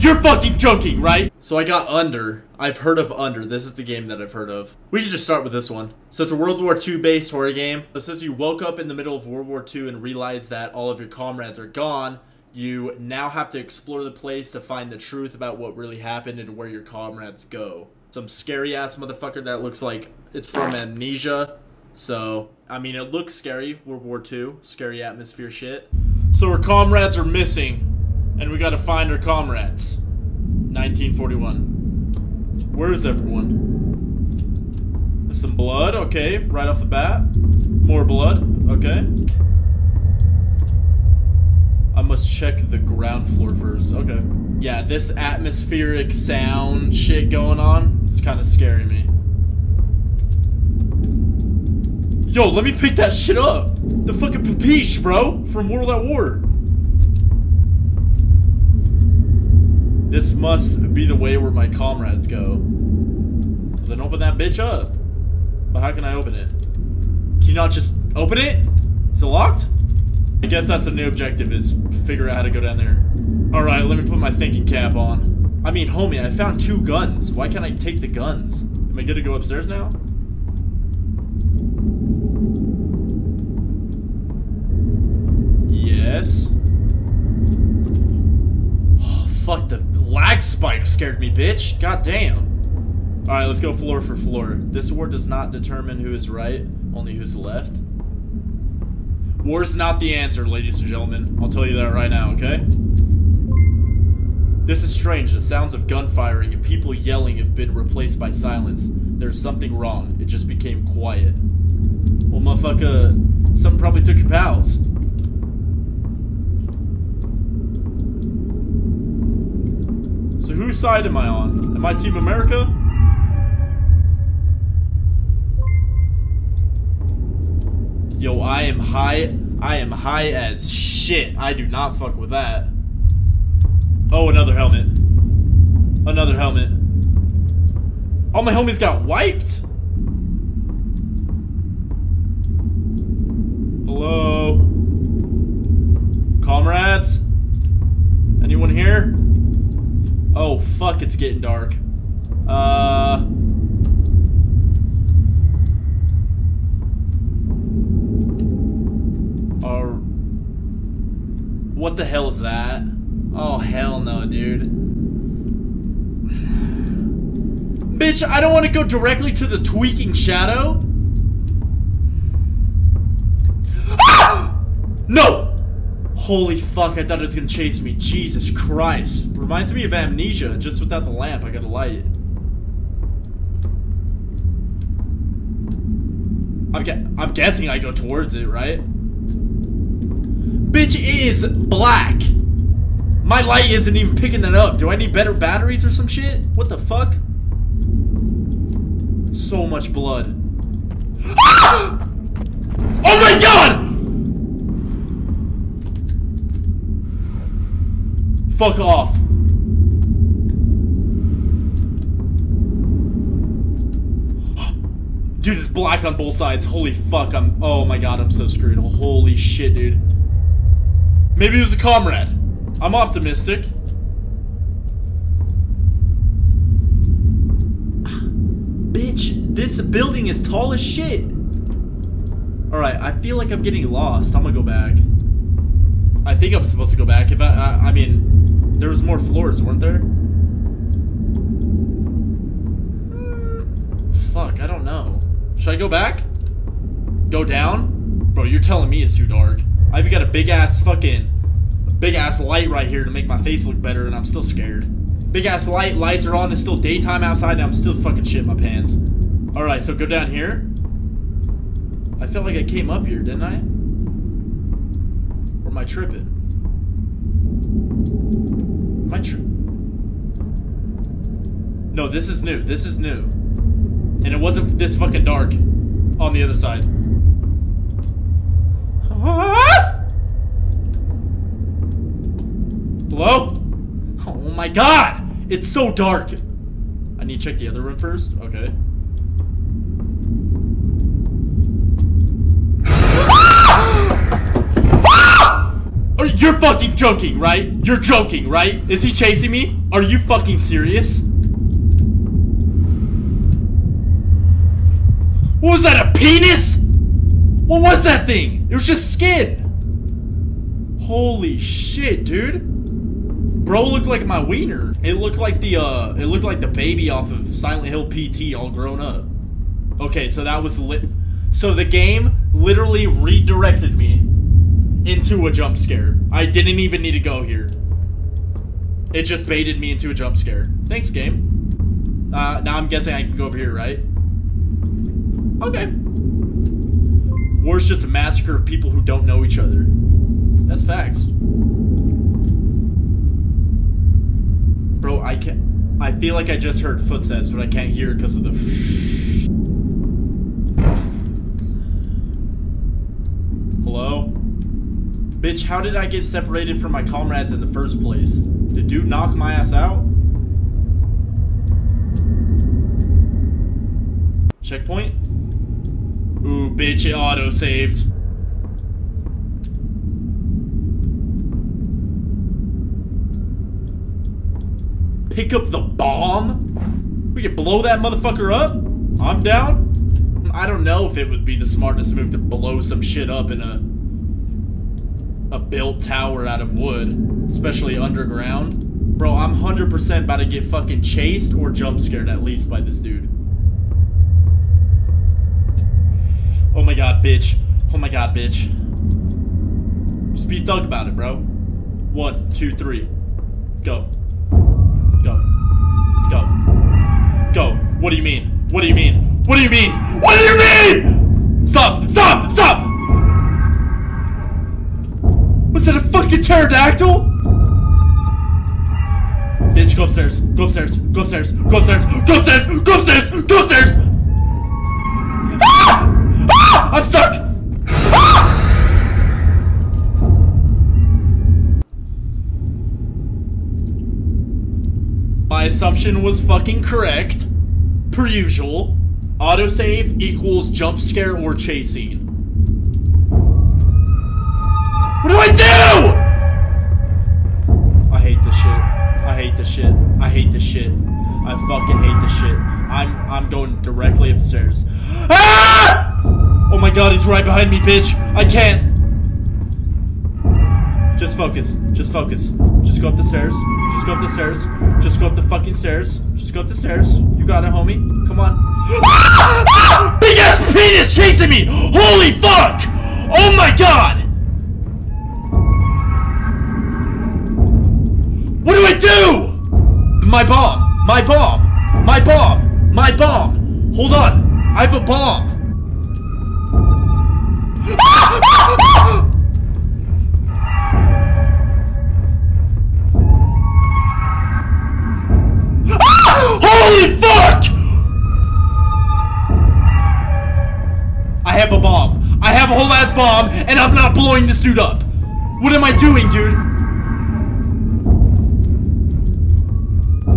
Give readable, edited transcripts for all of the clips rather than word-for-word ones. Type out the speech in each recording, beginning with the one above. You're fucking joking, right? So I got Under. I've heard of Under. This is the game that I've heard of. We can just start with this one. So it's a World War II based horror game. It says you woke up in the middle of World War II and realized that all of your comrades are gone. You now have to explore the place to find the truth about what really happened and where your comrades go. Some scary ass motherfucker that looks like it's from Amnesia. So, I mean, it looks scary. World War II. Scary atmosphere shit. So our comrades are missing, and we gotta find our comrades. 1941. Where is everyone? There's some blood, okay, right off the bat. More blood, okay. I must check the ground floor first, okay. Yeah, this atmospheric sound shit going on, it's kinda scaring me. Yo, let me pick that shit up! The fucking papiche, bro! From World at War! This must be the way where my comrades go. Then open that bitch up. But how can I open it? Can you not just open it? Is it locked? I guess that's the new objective, is figure out how to go down there. Alright, let me put my thinking cap on. I mean, homie, I found 2 guns. Why can't I take the guns? Am I good to go upstairs now? Yes. Oh, fuck, the lag spike scared me, bitch. God damn. Alright, let's go floor for floor. This war does not determine who is right, only who's left. War's not the answer, ladies and gentlemen. I'll tell you that right now, okay? This is strange. The sounds of gun firing and people yelling have been replaced by silence. There's something wrong. It just became quiet. Well, motherfucker, something probably took your pals. So whose side am I on? Am I Team America? Yo, I am high as shit. I do not fuck with that. Oh, another helmet. Another helmet. All my homies got wiped? Hello? Comrades? Anyone here? Oh, fuck, it's getting dark. What the hell is that? Oh, hell no, dude. Bitch, I don't want to go directly to the tweaking shadow. Ah! No! Holy fuck, I thought it was gonna chase me. Jesus Christ. Reminds me of Amnesia, just without the lamp. I got a light. I'm guessing I go towards it, right? Bitch, it is black. My light isn't even picking that up. Do I need better batteries or some shit? What the fuck? So much blood. Ah! Oh my god! Fuck off. Dude, it's black on both sides. Holy fuck, oh my god, I'm so screwed. Holy shit, dude. Maybe it was a comrade. I'm optimistic. Bitch, this building is tall as shit. Alright, I feel like I'm getting lost. I'm gonna go back. I think I'm supposed to go back. If I mean... There was more floors, weren't there? Fuck, I don't know. Should I go back? Go down? Bro, you're telling me it's too dark. I've got a big ass light right here to make my face look better, and I'm still scared. Big ass light, lights are on, it's still daytime outside, and I'm still fucking shit my pants. Alright, so go down here. I felt like I came up here, didn't I? Or am I tripping? No, this is new. This is new. And it wasn't this fucking dark on the other side. Ah! Hello? Oh my god! It's so dark! I need to check the other room first. Okay. You're fucking joking, right? You're joking, right? Is he chasing me? Are you fucking serious? What was that, a penis? What was that thing? It was just skin. Holy shit, dude. Bro looked like my wiener. It looked like the baby off of Silent Hill PT all grown up. Okay, so that was lit. So the game literally redirected me into a jump scare. I didn't even need to go here. It just baited me into a jump scare. Thanks, game. Now I'm guessing I can go over here, right? Okay. War's just a massacre of people who don't know each other. That's facts. Bro, I feel like I just heard footsteps, but I can't hear it because of the Hello? Bitch, how did I get separated from my comrades in the first place? Did dude knock my ass out? Checkpoint? Ooh, bitch, it auto-saved. Pick up the bomb? We could blow that motherfucker up? I'm down? I don't know if it would be the smartest move to blow some shit up in a built tower out of wood. Especially underground. Bro, I'm 100% about to get fucking chased or jump scared at least by this dude. Oh my god, bitch. Oh my god, bitch. Just be thug about it, bro. 1, 2, 3. Go. Go. Go. Go. What do you mean? What do you mean? What do you mean? What do you mean? Stop! Stop! Stop! Was that a fucking pterodactyl? Bitch, go upstairs. Go upstairs. Go upstairs. Go upstairs. Go upstairs. Go upstairs. Go upstairs. Ah! Ah! I'm stuck! Ah! My assumption was fucking correct. Per usual. Autosave equals jump scare or chase scene. What do I do?! I hate this shit. I hate this shit. I hate this shit. I fucking hate this shit. I'm going directly upstairs. Ah! Oh my god, he's right behind me, bitch. I can't. Just focus. Just focus. Just go up the stairs. Just go up the stairs. Just go up the fucking stairs. Just go up the stairs. You got it, homie. Come on. Ah! Ah! Big ass penis chasing me! Holy fuck! Oh my god! What do I do? My bomb. My bomb. My bomb. My bomb. Hold on. I have a bomb. Ah, ah, ah! Ah, holy fuck! I have a bomb. I have a whole ass bomb, and I'm not blowing this dude up. What am I doing, dude?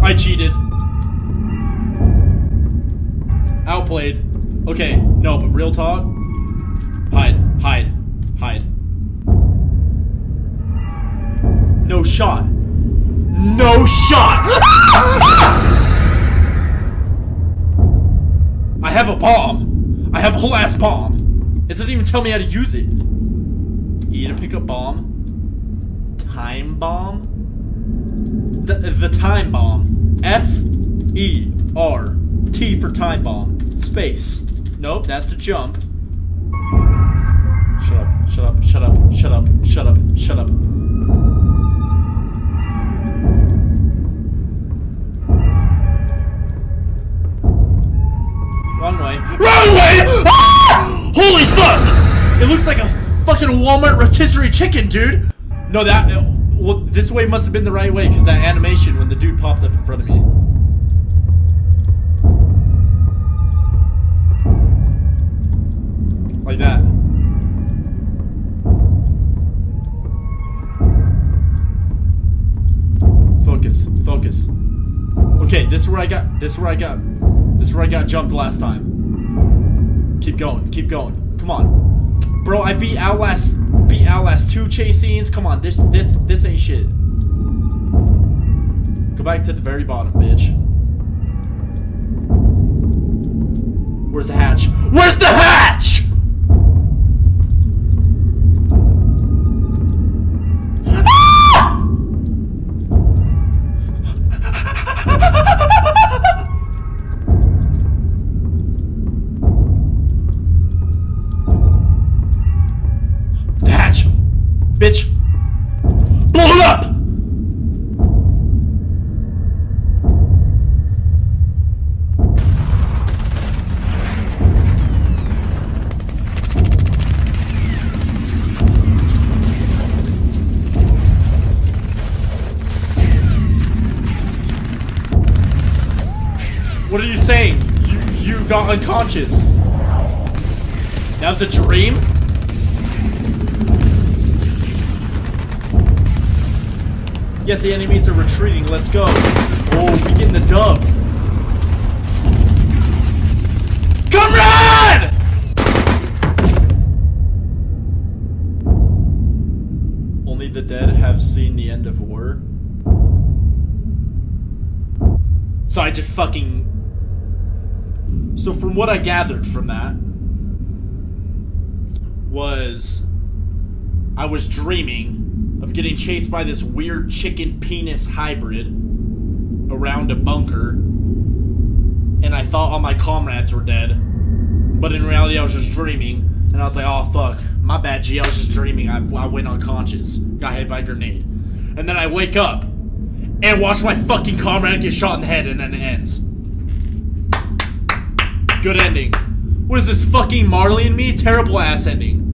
I cheated. Outplayed. Okay, no, but real talk. Hide, hide, hide. No shot. No shot! I have a bomb. I have a whole ass bomb. It doesn't even tell me how to use it. E to pick up bomb. Time bomb? The time bomb. F-E-R. T for time bomb. Space. Nope, that's the jump. Shut up, shut up, shut up, shut up, shut up, shut up. Wrong way. Wrong way! Ah! Holy fuck! It looks like a fucking Walmart rotisserie chicken, dude! No, that... Well, this way must have been the right way, because that animation when the dude popped up in front of me. Like that. Focus, focus. Okay, this is where I got, this is where I got jumped last time. Keep going, keep going. Come on. Bro, I beat Outlast BLS2 chase scenes. Come on, this ain't shit. Go back to the very bottom, bitch. Where's the hatch? Where's the hatch? Bitch, blow it up. What are you saying? You got unconscious. That was a dream? Yes, the enemies are retreating. Let's go. Oh, we getting the dub. Comrade! Only the dead have seen the end of war. So I just fucking... So from what I gathered from that... was... I was dreaming... of getting chased by this weird chicken penis hybrid around a bunker, and I thought all my comrades were dead, but in reality I was just dreaming, and I was like, oh fuck, my bad G, I was just dreaming. I went unconscious, got hit by a grenade, and then I wake up and watch my fucking comrade get shot in the head, and then it ends. Good ending. What is this, fucking Marley and Me? Terrible ass ending.